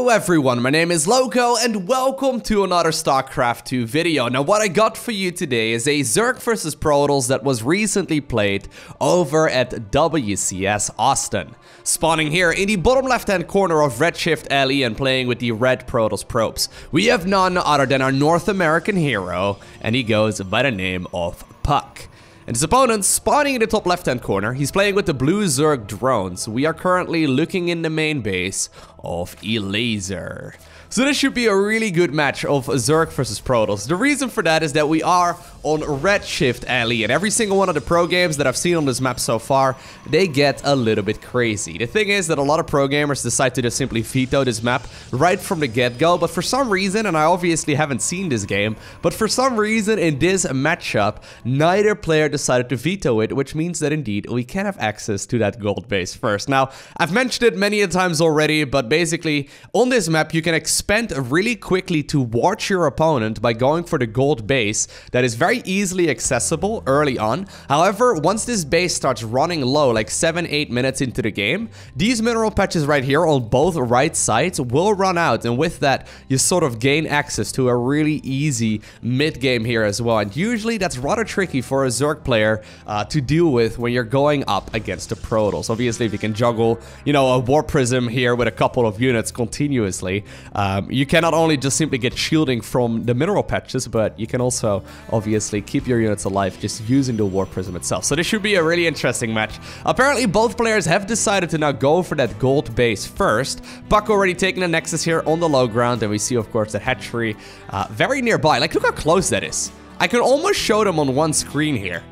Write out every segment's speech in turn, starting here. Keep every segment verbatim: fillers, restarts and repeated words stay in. Hello everyone, my name is Loco and welcome to another StarCraft two video. Now what I got for you today is a Zerg versus Protoss that was recently played over at W C S Austin. Spawning here in the bottom left hand corner of Redshift Alley and playing with the red Protoss probes. We have none other than our North American hero and he goes by the name of Puck. And his opponent spawning in the top left-hand corner, he's playing with the blue Zerg drones. We are currently looking in the main base of Elazer. So this should be a really good match of Zerg versus Protoss. The reason for that is that we are on Redshift Alley, and every single one of the pro games that I've seen on this map so far, they get a little bit crazy. The thing is that a lot of pro gamers decide to just simply veto this map right from the get-go, but for some reason, and I obviously haven't seen this game, but for some reason in this matchup, neither player decided to veto it, which means that indeed we can have access to that gold base first. Now, I've mentioned it many a times already, but basically on this map you can expect Spend really quickly to watch your opponent by going for the gold base that is very easily accessible early on. However, once this base starts running low, like seven eight minutes into the game, these mineral patches right here on both right sides will run out, and with that you sort of gain access to a really easy mid game here as well, and usually that's rather tricky for a Zerg player uh, to deal with when you're going up against the Protoss. Obviously if you can juggle, you know, a War Prism here with a couple of units continuously, uh, Um, you can not only just simply get shielding from the mineral patches, but you can also obviously keep your units alive just using the War Prism itself. So this should be a really interesting match. Apparently both players have decided to now go for that gold base first. Puck already taking the Nexus here on the low ground, and we see of course the Hatchery uh, very nearby. Like look how close that is. I can almost show them on one screen here,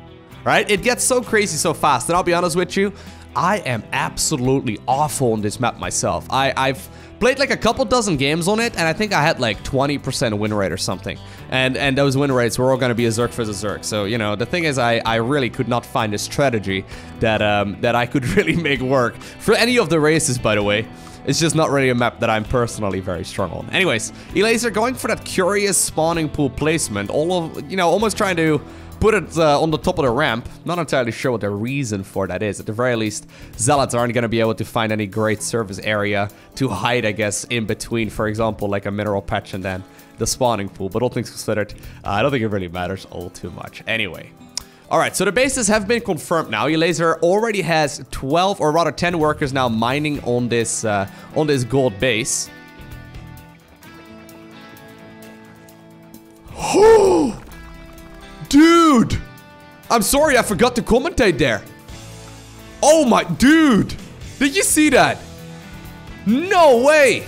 right? It gets so crazy so fast, and I'll be honest with you, I am absolutely awful on this map myself. I, I've played like a couple dozen games on it, and I think I had like twenty percent win rate or something. And and those win rates were all going to be a Zerg versus Zerg. So, you know, the thing is, I, I really could not find a strategy that, um, that I could really make work for any of the races, by the way. It's just not really a map that I'm personally very strong on. Anyways, Elazer going for that curious spawning pool placement. All of, you know, almost trying to put it uh, on the top of the ramp. Not entirely sure what the reason for that is. At the very least, Zealots aren't going to be able to find any great service area to hide, I guess, in between, for example, like a mineral patch and then the spawning pool. But all things considered, uh, I don't think it really matters all too much. Anyway. Alright, so the bases have been confirmed now. Elazer already has twelve, or rather ten workers now mining on this, uh, on this gold base. Oh! Dude! I'm sorry, I forgot to commentate there. Oh my, dude! Did you see that? No way!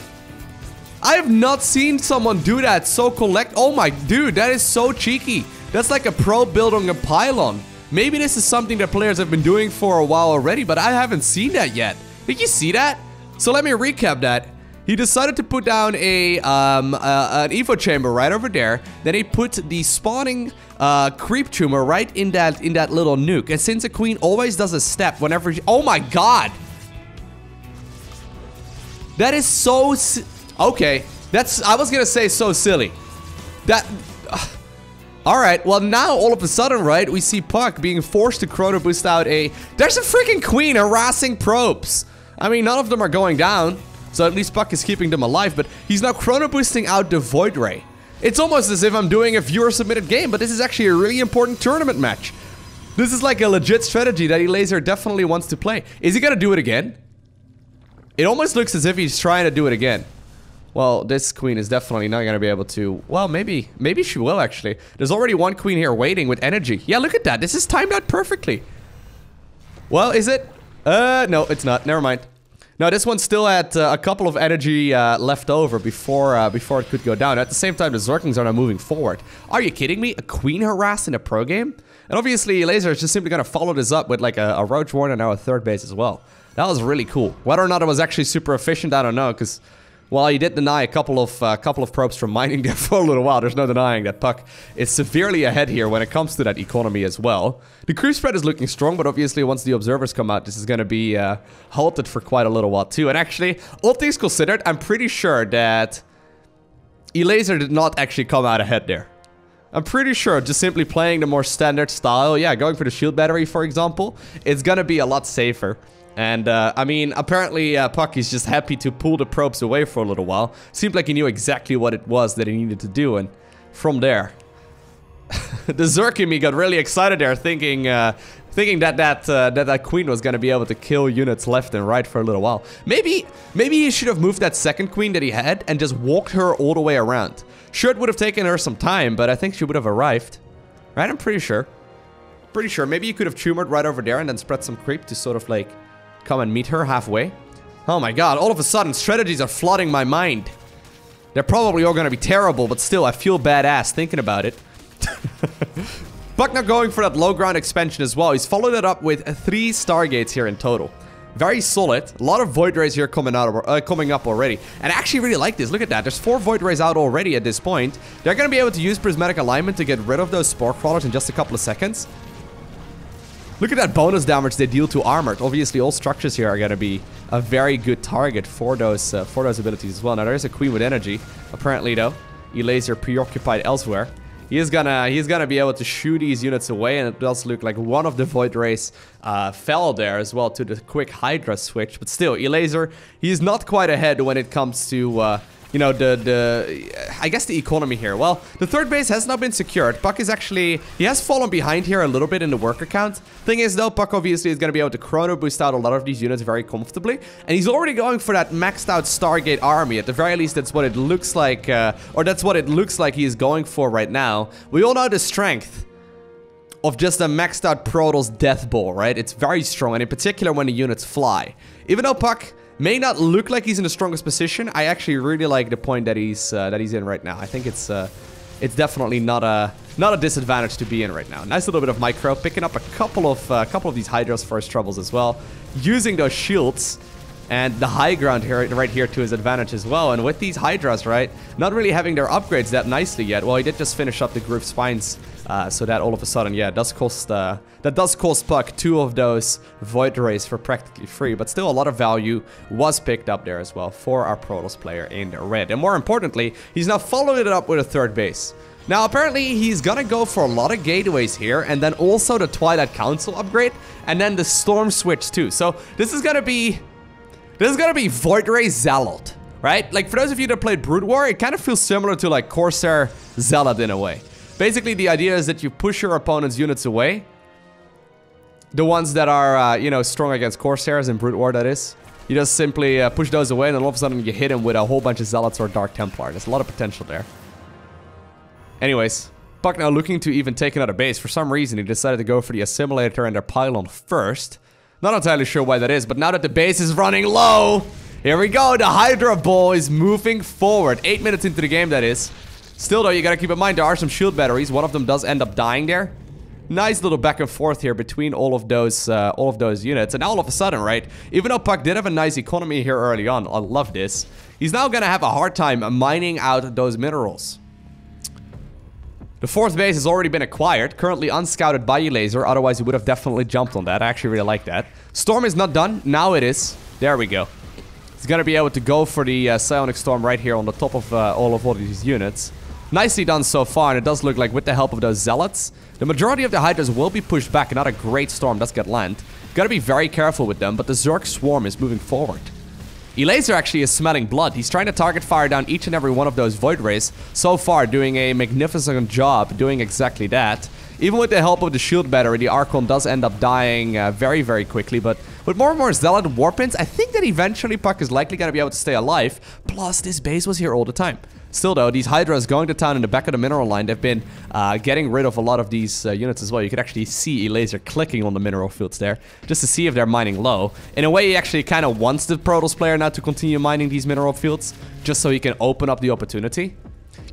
I have not seen someone do that so collect- Oh my, dude, that is so cheeky. That's like a pro build on a pylon. Maybe this is something that players have been doing for a while already, but I haven't seen that yet. Did you see that? So let me recap that. He decided to put down a um, uh, an evo chamber right over there. Then he put the spawning uh, creep tumor right in that in that little nuke. And since a queen always does a step whenever she, oh my god, that is so si okay. That's I was gonna say so silly. That uh, all right. Well now all of a sudden, right? We see Puck being forced to chrono boost out a. There's a freaking queen harassing probes. I mean, none of them are going down. So at least Puck is keeping them alive, but he's now chrono boosting out the Void Ray. It's almost as if I'm doing a viewer-submitted game, but this is actually a really important tournament match. This is like a legit strategy that Elazer definitely wants to play. Is he gonna do it again? It almost looks as if he's trying to do it again. Well, this queen is definitely not gonna be able to... Well, maybe. Maybe she will, actually. There's already one queen here waiting with energy. Yeah, look at that. This is timed out perfectly. Well, is it? Uh, no, it's not. Never mind. Now this one still had uh, a couple of energy uh, left over before uh, before it could go down. At the same time, the Zerglings are now moving forward. Are you kidding me? A queen harassed in a pro game? And obviously, Elazer is just simply going to follow this up with like a, a roach warden and now a third base as well. That was really cool. Whether or not it was actually super efficient, I don't know, because well, he did deny a couple of uh, couple of probes from mining there for a little while. There's no denying that Puck is severely ahead here when it comes to that economy as well. The creep spread is looking strong, but obviously once the observers come out, this is going to be uh, halted for quite a little while too. And actually, all things considered, I'm pretty sure that Elazer did not actually come out ahead there. I'm pretty sure just simply playing the more standard style, yeah, going for the shield battery, for example, it's going to be a lot safer. And, uh, I mean, apparently uh, Puck is just happy to pull the probes away for a little while. Seemed like he knew exactly what it was that he needed to do, and from there... the Zerg in me got really excited there, thinking uh, thinking that that, uh, that that queen was going to be able to kill units left and right for a little while. Maybe, maybe he should have moved that second queen that he had and just walked her all the way around. Sure, it would have taken her some time, but I think she would have arrived. Right? I'm pretty sure. Pretty sure. Maybe you could have tumored right over there and then spread some creep to sort of like... come and meet her halfway. Oh my god, all of a sudden, strategies are flooding my mind. They're probably all gonna be terrible, but still, I feel badass thinking about it. Buck now going for that low ground expansion as well. He's followed it up with three Stargates here in total. Very solid. A lot of Void Rays here coming, out, uh, coming up already. And I actually really like this. Look at that. There's four Void Rays out already at this point. They're gonna be able to use Prismatic Alignment to get rid of those Spore crawlers in just a couple of seconds. Look at that bonus damage they deal to armored. Obviously, all structures here are going to be a very good target for those uh, for those abilities as well. Now, there is a queen with energy. Apparently, though, Elazer preoccupied elsewhere. He is gonna he's gonna be able to shoo these units away, and it does look like one of the Void Rays uh, fell there as well to the quick Hydra switch. But still, Elazer, he's not quite ahead when it comes to. Uh, You know, the, the, I guess the economy here. Well, the third base has not been secured. Puck is actually, he has fallen behind here a little bit in the worker count. Thing is, though, Puck obviously is going to be able to chrono boost out a lot of these units very comfortably. And he's already going for that maxed out Stargate army. At the very least, that's what it looks like, uh, or that's what it looks like he is going for right now. We all know the strength of just a maxed out Protoss death ball, right? It's very strong, and in particular when the units fly. Even though Puck... may not look like he's in the strongest position. I actually really like the point that he's uh, that he's in right now. I think it's uh, it's definitely not a not a disadvantage to be in right now. Nice little bit of micro, picking up a couple of uh, couple of these Hydras for his troubles as well, using those shields and the high ground here right here to his advantage as well. And with these Hydras, right, not really having their upgrades that nicely yet. Well, he did just finish up the Groove Spines, uh, so that all of a sudden, yeah, it does cost uh, that does cost Puck two of those Void Rays for practically free, but still a lot of value was picked up there as well for our Protoss player in red. And more importantly, he's now followed it up with a third base. Now, apparently, he's gonna go for a lot of gateways here, and then also the Twilight Council upgrade, and then the Storm Switch too. So this is gonna be... this is gonna be Void Ray Zealot, right? Like, for those of you that played Brood War, it kind of feels similar to, like, Corsair Zealot in a way. Basically, the idea is that you push your opponent's units away. The ones that are, uh, you know, strong against Corsairs in Brood War, that is. You just simply uh, push those away, and then all of a sudden you hit them with a whole bunch of Zealots or Dark Templar. There's a lot of potential there. Anyways, Puck now looking to even take another base. For some reason, he decided to go for the Assimilator and their Pylon first. Not entirely sure why that is, but now that the base is running low, here we go, the Hydra Ball is moving forward. Eight minutes into the game, that is. Still, though, you gotta keep in mind there are some shield batteries. One of them does end up dying there. Nice little back and forth here between all of those uh, all of those units. And now all of a sudden, right, even though Puck did have a nice economy here early on, I love this, he's now gonna have a hard time mining out those minerals. The fourth base has already been acquired, currently unscouted by Elazer, otherwise he would have definitely jumped on that. I actually really like that. Storm is not done, now it is. There we go. He's gonna be able to go for the uh, Psionic Storm right here on the top of uh, all of all of these units. Nicely done so far, and it does look like with the help of those Zealots, the majority of the Hydras will be pushed back, and not a great Storm does get land. Gotta be very careful with them, but the Zerg Swarm is moving forward. Elazer actually is smelling blood. He's trying to target fire down each and every one of those Void Rays. So far, doing a magnificent job doing exactly that. Even with the help of the shield battery, the Archon does end up dying uh, very, very quickly. But with more and more Zealot Warpins, I think that eventually Puck is likely going to be able to stay alive. Plus, this base was here all the time. Still, though, these Hydras going to town in the back of the mineral line. They've been uh, getting rid of a lot of these uh, units as well. You could actually see Elazer clicking on the mineral fields there just to see if they're mining low. In a way, he actually kind of wants the Protoss player now to continue mining these mineral fields just so he can open up the opportunity.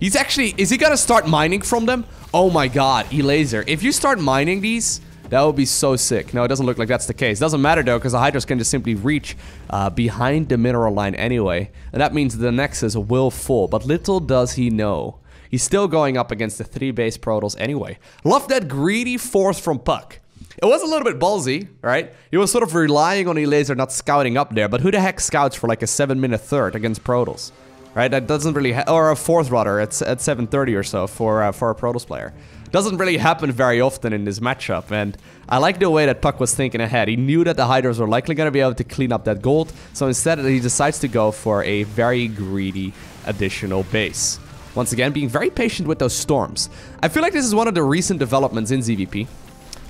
He's actually... is he going to start mining from them? Oh my god, Elazer. If you start mining these... that would be so sick. No, it doesn't look like that's the case. Doesn't matter, though, because the Hydras can just simply reach uh, behind the mineral line anyway. And that means the Nexus will fall. But little does he know. He's still going up against the three-base Protoss anyway. Love that greedy fourth from Puck. It was a little bit ballsy, right? He was sort of relying on Elazer not scouting up there. But who the heck scouts for like a seven-minute third against Protoss? right? That doesn't really, ha or a fourth rudder at, at seven thirty or so for uh, for a Protoss player. Doesn't really happen very often in this matchup, and I like the way that Puck was thinking ahead. He knew that the Hydras were likely going to be able to clean up that gold, so instead he decides to go for a very greedy additional base. Once again, being very patient with those storms. I feel like this is one of the recent developments in Z V P.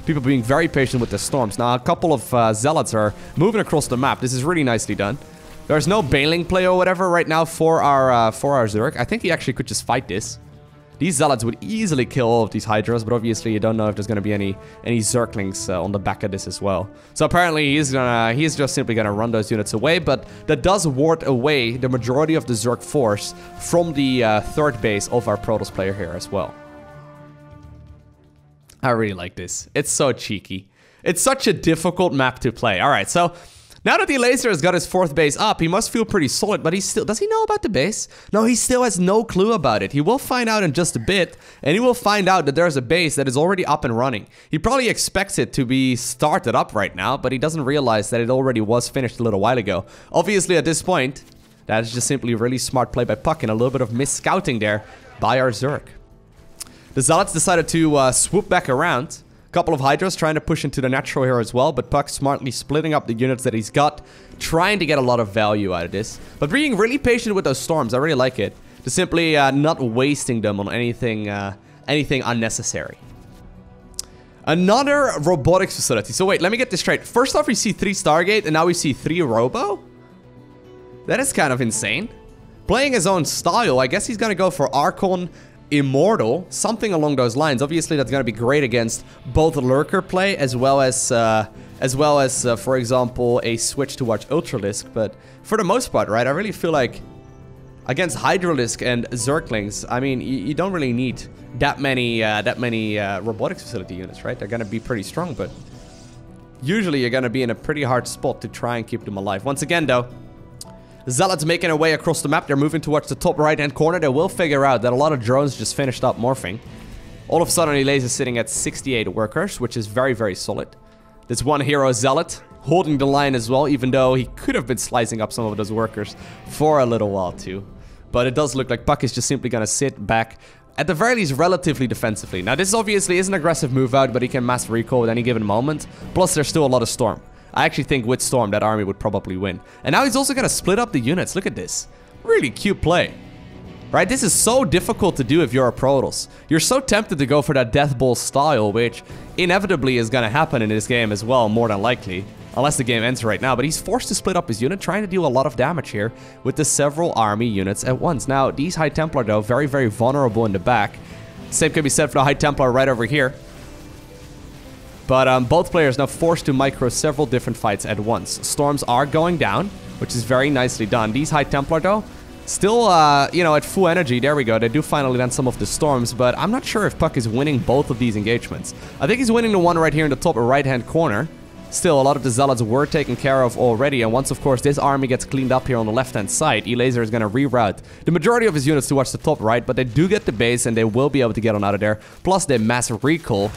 People being very patient with the storms. Now, a couple of uh, Zealots are moving across the map. This is really nicely done. There's no Baneling play or whatever right now for our, uh, for our Zerg. I think he actually could just fight this. These Zealots would easily kill all of these Hydras, but obviously you don't know if there's going to be any any Zerglings uh, on the back of this as well. So apparently he's gonna he's just simply gonna run those units away, but that does ward away the majority of the Zerg force from the uh, third base of our Protoss player here as well. I really like this. It's so cheeky. It's such a difficult map to play. All right, so. Now that the Elazer has got his fourth base up, he must feel pretty solid, but he still... Does he know about the base? No, he still has no clue about it. He will find out in just a bit, and he will find out that there's a base that is already up and running. He probably expects it to be started up right now, but he doesn't realize that it already was finished a little while ago. Obviously, at this point, that is just simply really smart play by Puck and a little bit of mis-scouting there by our Zerg. The Zealots decided to uh, swoop back around. Couple of Hydras trying to push into the natural here as well, but Puck smartly splitting up the units that he's got, trying to get a lot of value out of this. But being really patient with those storms, I really like it. Just simply uh, not wasting them on anything, uh, anything unnecessary. Another robotics facility. So wait, let me get this straight. First off, we see three Stargate, and now we see three Robo? That is kind of insane. Playing his own style, I guess he's gonna go for Archon, Immortal, something along those lines. Obviously, that's going to be great against both Lurker play as well as, uh, as well as, uh, for example, a switch towards Ultralisk. But for the most part, right, I really feel like against Hydralisk and Zerglings, I mean, you, you don't really need that many, uh, that many uh, robotics facility units, right? They're going to be pretty strong, but usually you're going to be in a pretty hard spot to try and keep them alive. Once again, though, Zealots making their way across the map. They're moving towards the top right-hand corner. They will figure out that a lot of drones just finished up morphing. All of a sudden, Elazer is sitting at sixty-eight workers, which is very, very solid. This one hero, Zealot, holding the line as well, even though he could have been slicing up some of those workers for a little while too. But it does look like Puck is just simply going to sit back, at the very least, relatively defensively. Now, this obviously is an aggressive move out, but he can mass recoil at any given moment. Plus, there's still a lot of storm. I actually think with Storm, that army would probably win. And now he's also going to split up the units. Look at this. Really cute play. Right? This is so difficult to do if you're a Protoss. You're so tempted to go for that Death Ball style, which inevitably is going to happen in this game as well, more than likely. Unless the game ends right now. But he's forced to split up his unit, trying to deal a lot of damage here with the several army units at once. Now, these High Templar, though, very, very vulnerable in the back. Same can be said for the High Templar right over here. But um, both players now forced to micro several different fights at once. Storms are going down, which is very nicely done. These High Templar, though, still, uh, you know, at full energy. There we go. They do finally land some of the storms, but I'm not sure if Puck is winning both of these engagements. I think he's winning the one right here in the top right-hand corner. Still, a lot of the Zealots were taken care of already, and once, of course, this army gets cleaned up here on the left-hand side, Elazer is going to reroute the majority of his units towards the top right, but they do get the base, and they will be able to get on out of there. Plus, they mass recoil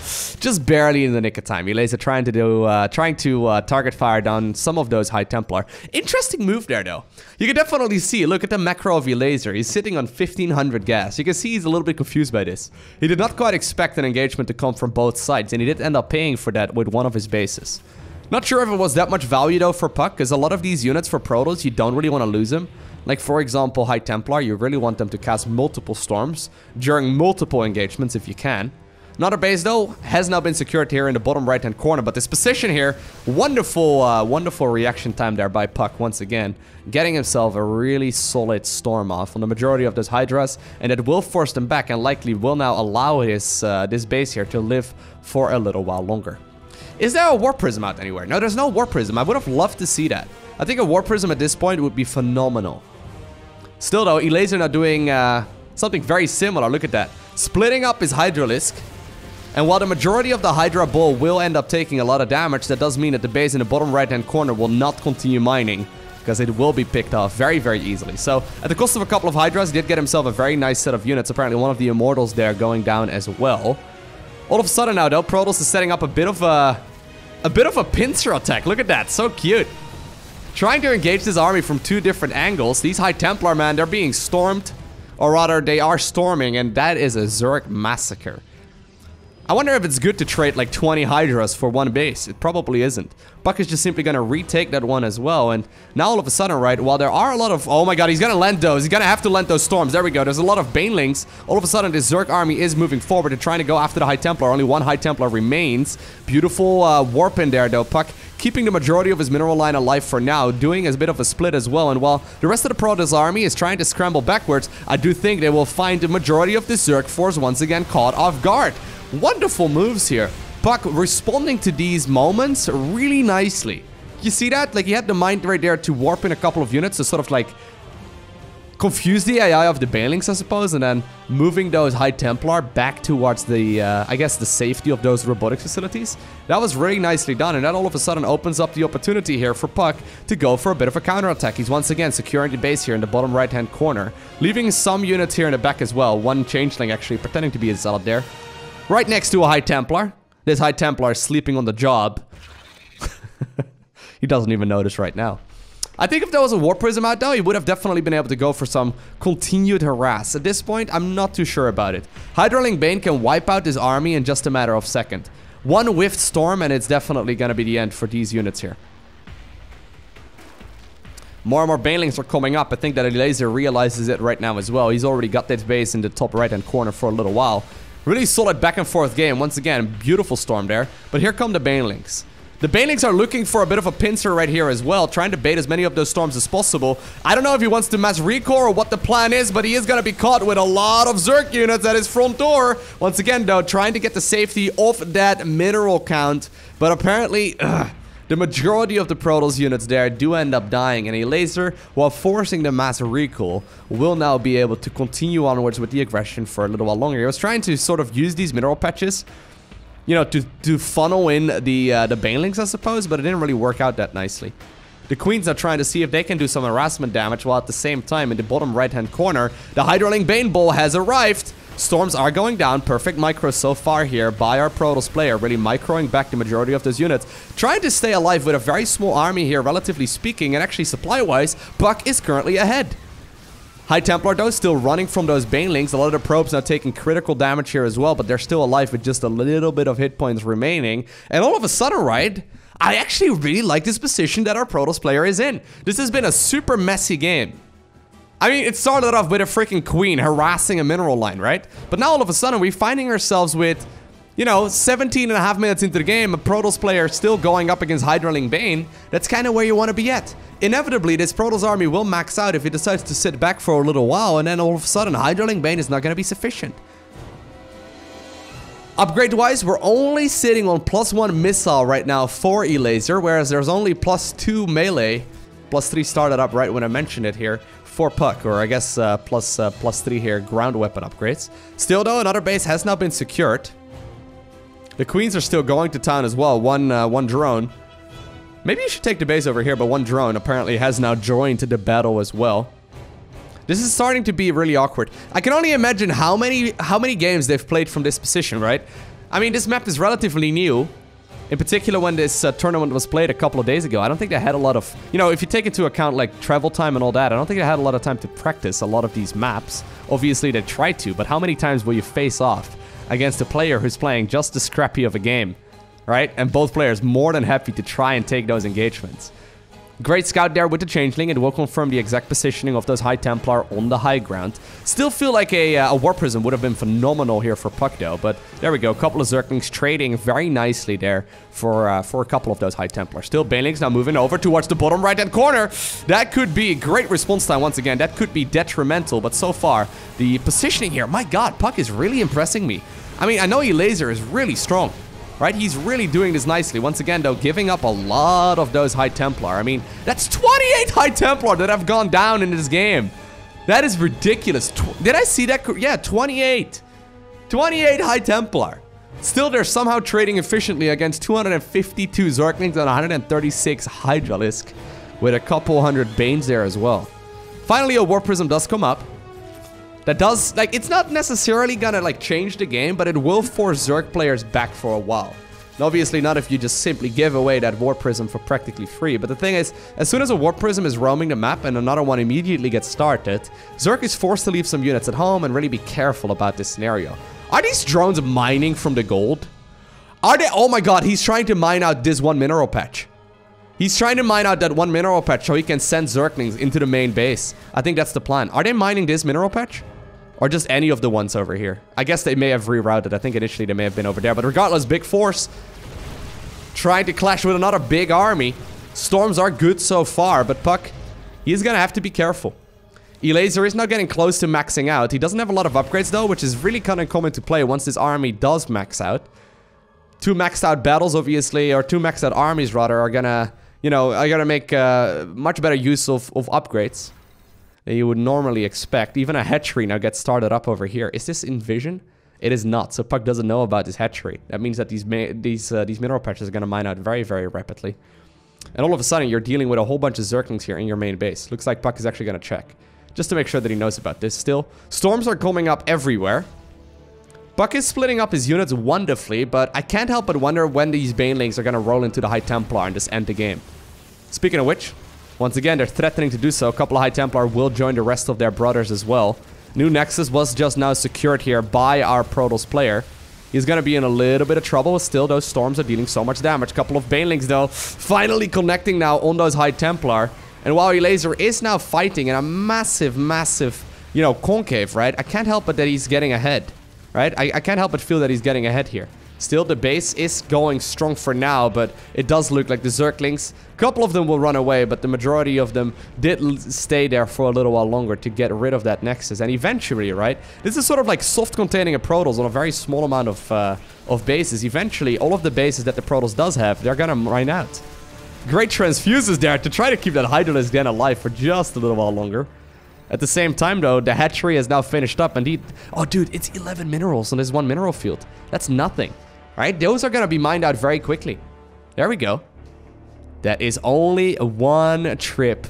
just barely in the nick of time. Elazer trying to do, uh, trying to uh, target fire down some of those High Templar. Interesting move there, though. You can definitely see, look at the macro of Elazer. He's sitting on fifteen hundred gas. You can see he's a little bit confused by this. He did not quite expect an engagement to come from both sides, and he did end up paying for that with one of his bases. Not sure if it was that much value, though, for Puck, because a lot of these units for Protoss, you don't really want to lose them. Like, for example, High Templar, you really want them to cast multiple storms during multiple engagements if you can. Another base, though, has now been secured here in the bottom right-hand corner, but this position here, wonderful, uh, wonderful reaction time there by Puck once again, getting himself a really solid storm off on the majority of those Hydras, and it will force them back and likely will now allow his, uh, this base here to live for a little while longer. Is there a War Prism out anywhere? No, there's no War Prism. I would have loved to see that. I think a War Prism at this point would be phenomenal. Still, though, Elazer now doing uh, something very similar. Look at that. Splitting up his Hydralisk. And while the majority of the Hydra Ball will end up taking a lot of damage, that does mean that the base in the bottom right-hand corner will not continue mining, because it will be picked off very, very easily. So, at the cost of a couple of Hydras, he did get himself a very nice set of units. Apparently, one of the Immortals there going down as well. All of a sudden now, though, Protoss is setting up a bit of a... A bit of a pincer attack. Look at that. So cute. Trying to engage this army from two different angles. These High Templar, man, they're being stormed. Or rather, they are storming, and that is a Zerg massacre. I wonder if it's good to trade like twenty Hydras for one base. It probably isn't. Buck is just simply gonna retake that one as well. And now all of a sudden, right, while there are a lot of... Oh my god, he's gonna land those. He's gonna have to land those storms. There we go. There's a lot of Banelings. All of a sudden, this Zerg army is moving forward and trying to go after the High Templar. Only one High Templar remains. Beautiful uh, warp in there, though. Puck keeping the majority of his mineral line alive for now, doing a bit of a split as well. And while the rest of the Protoss army is trying to scramble backwards, I do think they will find the majority of the Zerg force once again caught off guard. Wonderful moves here. Puck responding to these moments really nicely. You see that? Like, he had the mind right there to warp in a couple of units to sort of like confuse the A I of the Banelings, I suppose, and then moving those High Templar back towards the, uh, I guess, the safety of those robotic facilities. That was really nicely done, and that all of a sudden opens up the opportunity here for Puck to go for a bit of a counterattack. He's once again securing the base here in the bottom right-hand corner, leaving some units here in the back as well. One Changeling actually pretending to be a Zealot there. Right next to a High Templar. This High Templar is sleeping on the job. He doesn't even notice right now. I think if there was a War Prism out though, he would have definitely been able to go for some continued harass. At this point, I'm not too sure about it. Hydraling Bane can wipe out this army in just a matter of second. One whiffed storm and it's definitely going to be the end for these units here. More and more Banelings are coming up. I think that Elazer realizes it right now as well. He's already got that base in the top right hand corner for a little while. Really solid back and forth game. Once again, beautiful storm there. But here come the Banelings. The Banelings are looking for a bit of a pincer right here as well, trying to bait as many of those storms as possible. I don't know if he wants to mass recoil or what the plan is, but he is going to be caught with a lot of Zerg units at his front door. Once again, though, trying to get the safety off that mineral count. But apparently, ugh, the majority of the Protoss units there do end up dying. And Elazer, while forcing the mass recoil, will now be able to continue onwards with the aggression for a little while longer. He was trying to sort of use these mineral patches, you know, to, to funnel in the uh, the Banelings, I suppose, but it didn't really work out that nicely. The Queens are trying to see if they can do some harassment damage, while at the same time, in the bottom right-hand corner, the Hydraling Bane Ball has arrived. Storms are going down. Perfect micro so far here by our Protoss player, really microing back the majority of those units. Trying to stay alive with a very small army here, relatively speaking, and actually supply-wise, Buck is currently ahead. High Templar, though, still running from those Banelings. A lot of the probes now taking critical damage here as well, but they're still alive with just a little bit of hit points remaining. And all of a sudden, right, I actually really like this position that our Protoss player is in. This has been a super messy game. I mean, it started off with a freaking queen harassing a mineral line, right? But now all of a sudden, we're finding ourselves with, you know, seventeen and a half minutes into the game, a Protoss player still going up against Hydraling Bane. That's kind of where you want to be at. Inevitably, this Protoss army will max out if he decides to sit back for a little while, and then all of a sudden, Hydraling Bane is not going to be sufficient. Upgrade-wise, we're only sitting on plus one missile right now for Elazer, whereas there's only plus two melee, plus three started up right when I mentioned it here, for Puck, or I guess uh, plus, uh, plus three here, ground weapon upgrades. Still, though, another base has now been secured. The Queens are still going to town as well. One, uh, one drone. Maybe you should take the base over here, but one drone apparently has now joined the battle as well. This is starting to be really awkward. I can only imagine how many how many games they've played from this position, right? I mean, this map is relatively new. In particular, when this uh, tournament was played a couple of days ago, I don't think they had a lot of... You know, if you take into account, like, travel time and all that, I don't think they had a lot of time to practice a lot of these maps. Obviously, they tried to, but how many times will you face off against a player who's playing just as scrappy of a game, right? And both players more than happy to try and take those engagements. Great scout there with the Changeling. It will confirm the exact positioning of those High Templar on the high ground. Still feel like a, uh, a War Prism would have been phenomenal here for Puck, though. But there we go. A couple of Zerglings trading very nicely there for uh, for a couple of those High Templars. Still, Banelings now moving over towards the bottom right-hand corner. That could be great response time once again. That could be detrimental. But so far, the positioning here, my god, Puck is really impressing me. I mean, I know Elazer is really strong. Right, he's really doing this nicely. Once again, though, giving up a lot of those High Templar. I mean, that's twenty-eight High Templar that have gone down in this game. That is ridiculous. Tw Did I see that? Yeah, twenty-eight. twenty-eight High Templar. Still, they're somehow trading efficiently against two hundred fifty-two Zerglings and one hundred thirty-six Hydralisk, with a couple hundred Banes there as well. Finally, a War Prism does come up. That does, like, it's not necessarily gonna, like, change the game, but it will force Zerg players back for a while. And obviously not if you just simply give away that War Prism for practically free. But the thing is, as soon as a War Prism is roaming the map and another one immediately gets started, Zerg is forced to leave some units at home and really be careful about this scenario. Are these drones mining from the gold? Are they? Oh my god, he's trying to mine out this one mineral patch. He's trying to mine out that one mineral patch so he can send Zerglings into the main base. I think that's the plan. Are they mining this mineral patch? Or just any of the ones over here? I guess they may have rerouted. I think initially they may have been over there. But regardless, big force. Trying to clash with another big army. Storms are good so far. But Puck, he's going to have to be careful. Elazer is now getting close to maxing out. He doesn't have a lot of upgrades though, which is really kind of common to play once this army does max out. Two maxed out battles, obviously, or two maxed out armies, rather, are going to... You know, I gotta make uh, much better use of, of upgrades than you would normally expect. Even a hatchery now gets started up over here. Is this Envision? It is not, so Puck doesn't know about this hatchery. That means that these these uh, these mineral patches are gonna mine out very, very rapidly. And all of a sudden, you're dealing with a whole bunch of Zerglings here in your main base. Looks like Puck is actually gonna check, just to make sure that he knows about this still. Storms are coming up everywhere. Puck is splitting up his units wonderfully, but I can't help but wonder when these Banelings are going to roll into the High Templar and just end the game. Speaking of which, once again, they're threatening to do so. A couple of High Templar will join the rest of their brothers as well. New Nexus was just now secured here by our Protoss player. He's going to be in a little bit of trouble, but still those storms are dealing so much damage. A couple of Banelings, though, finally connecting now on those High Templar. And while Elazer is now fighting in a massive, massive, you know, concave, right? I can't help but that he's getting ahead. Right? I, I can't help but feel that he's getting ahead here. Still, the base is going strong for now, but it does look like the Zerglings, a couple of them will run away, but the majority of them did stay there for a little while longer to get rid of that Nexus. And eventually, right, this is sort of like soft containing a Protoss on a very small amount of, uh, of bases. Eventually, all of the bases that the Protoss does have, they're gonna mine out. Great Transfuses there to try to keep that Hydralisk den alive for just a little while longer. At the same time, though, the hatchery has now finished up. And he, oh, dude, it's eleven minerals on this one mineral field. That's nothing, right? Those are going to be mined out very quickly. There we go. That is only one trip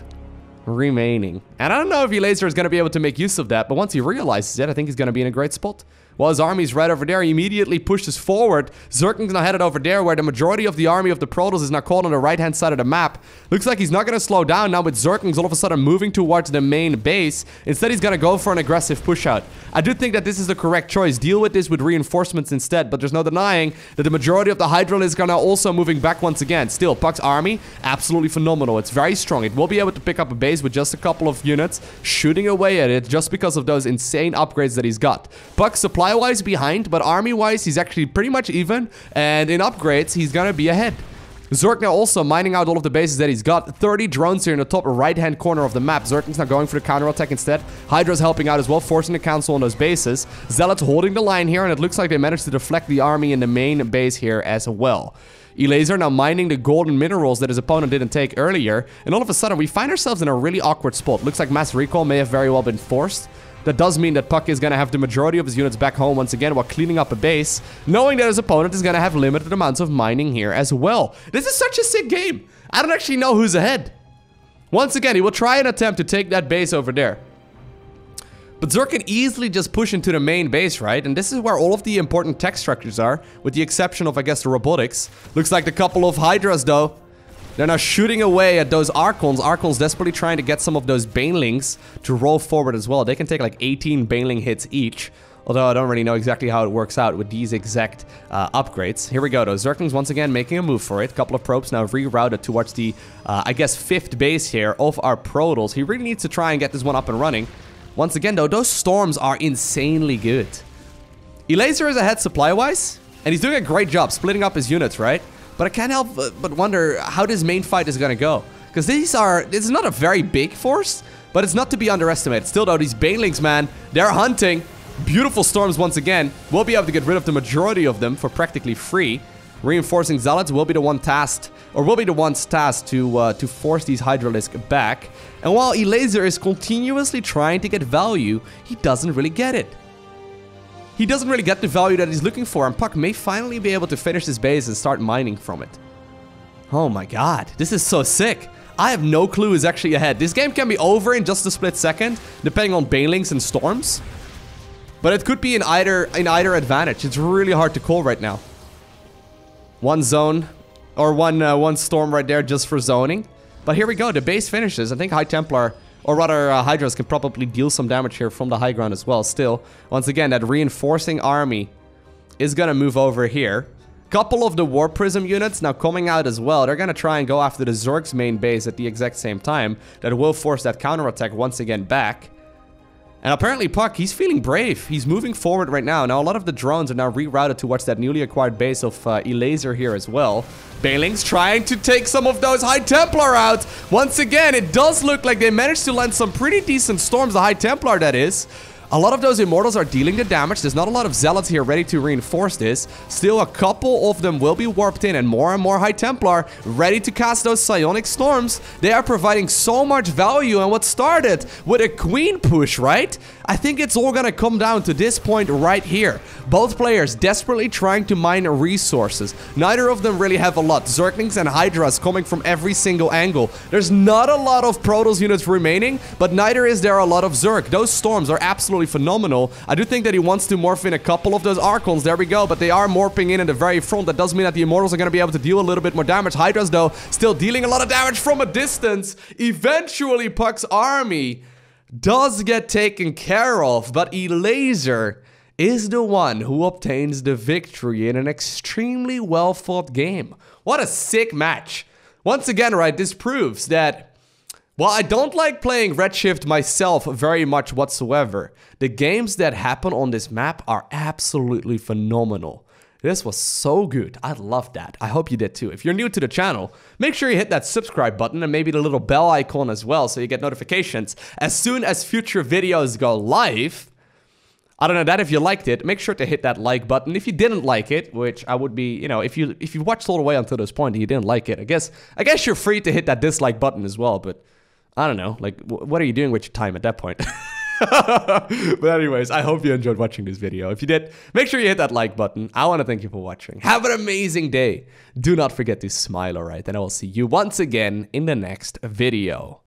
remaining. And I don't know if Elazer is going to be able to make use of that. But once he realizes it, I think he's going to be in a great spot. While his army's right over there, he immediately pushes forward. Zergling's now headed over there, where the majority of the army of the Protoss is now caught on the right-hand side of the map. Looks like he's not going to slow down now with Zerglings all of a sudden moving towards the main base. Instead, he's going to go for an aggressive push-out. I do think that this is the correct choice. Deal with this with reinforcements instead, but there's no denying that the majority of the Hydralisk are now also moving back once again. Still, Puck's army, absolutely phenomenal. It's very strong. It will be able to pick up a base with just a couple of units, shooting away at it just because of those insane upgrades that he's got. Puck's supply Supply-wise behind, but army-wise, he's actually pretty much even. And in upgrades, he's gonna be ahead. Zerg now also mining out all of the bases that he's got. thirty drones here in the top right-hand corner of the map. Zerglings now going for the counterattack instead. Hydra's helping out as well, forcing the council on those bases. Zealots holding the line here, and it looks like they managed to deflect the army in the main base here as well. Elazer now mining the golden minerals that his opponent didn't take earlier. And all of a sudden, we find ourselves in a really awkward spot. Looks like mass recall may have very well been forced. That does mean that Puck is going to have the majority of his units back home once again while cleaning up a base, knowing that his opponent is going to have limited amounts of mining here as well. This is such a sick game. I don't actually know who's ahead. Once again, he will try and attempt to take that base over there. But Zerg can easily just push into the main base, right? And this is where all of the important tech structures are, with the exception of, I guess, the robotics. Looks like the couple of Hydras, though. They're now shooting away at those Archons. Archons desperately trying to get some of those Banelings to roll forward as well. They can take like eighteen Baneling hits each. Although I don't really know exactly how it works out with these exact uh, upgrades. Here we go, though. Zerglings once again making a move for it. A couple of probes now rerouted towards the, uh, I guess, fifth base here of our Protoss. He really needs to try and get this one up and running. Once again, though, those storms are insanely good. Elazer is ahead supply-wise, and he's doing a great job splitting up his units, right? But I can't help but wonder how this main fight is going to go. Because these are... It's not a very big force, but it's not to be underestimated. Still, though, these Banelings, man, they're hunting. Beautiful storms once again. We'll be able to get rid of the majority of them for practically free. Reinforcing Zealots will be the one tasked... Or will be the ones tasked to, uh, to force these Hydralisk back. And while Elazer is continuously trying to get value, he doesn't really get it. He doesn't really get the value that he's looking for, and Puck may finally be able to finish his base and start mining from it. Oh my god, this is so sick. I have no clue who's actually ahead. This game can be over in just a split second, depending on Banelings and storms. But it could be in either, in either advantage. It's really hard to call right now. One zone, or one uh, one storm right there just for zoning. But here we go, the base finishes. I think High Templar, or rather uh, Hydras, can probably deal some damage here from the high ground as well. Still, once again, that reinforcing army is gonna move over here. Couple of the War Prism units now coming out as well. They're gonna try and go after the Zerg's main base at the exact same time. That will force that counterattack once again back. And apparently Puck, he's feeling brave. He's moving forward right now. Now, a lot of the drones are now rerouted towards that newly acquired base of uh, Elazer here as well. Baneling's trying to take some of those High Templar out. Once again, it does look like they managed to land some pretty decent storms, the High Templar, that is. A lot of those Immortals are dealing the damage. There's not a lot of Zealots here ready to reinforce this. Still, a couple of them will be warped in, and more and more High Templar ready to cast those Psionic Storms. They are providing so much value, and what started with a Queen push, right? I think it's all gonna come down to this point right here. Both players desperately trying to mine resources. Neither of them really have a lot. Zerglings and Hydras coming from every single angle. There's not a lot of Protoss units remaining, but neither is there a lot of Zerg. Those Storms are absolutely phenomenal. I do think that he wants to morph in a couple of those Archons. There we go, but they are morphing in at the very front. That does mean that the Immortals are going to be able to deal a little bit more damage. Hydras, though, still dealing a lot of damage from a distance. Eventually, Puck's army does get taken care of, but Elazer is the one who obtains the victory in an extremely well-fought game. What a sick match. Once again, right, this proves that well, I don't like playing Redshift myself very much whatsoever. The games that happen on this map are absolutely phenomenal. This was so good. I loved that. I hope you did too. If you're new to the channel, make sure you hit that subscribe button and maybe the little bell icon as well so you get notifications as soon as future videos go live. Other than that, if you liked it, make sure to hit that like button. If you didn't like it, which I would be, you know, if you if you watched all the way until this point and you didn't like it, I guess I guess you're free to hit that dislike button as well, but I don't know, like, what are you doing with your time at that point? But anyways, I hope you enjoyed watching this video. If you did, make sure you hit that like button. I want to thank you for watching. Have an amazing day. Do not forget to smile, all right? And I will see you once again in the next video.